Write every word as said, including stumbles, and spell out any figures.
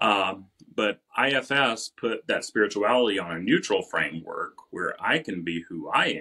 Um, but I F S put that spirituality on a neutral framework where I can be who I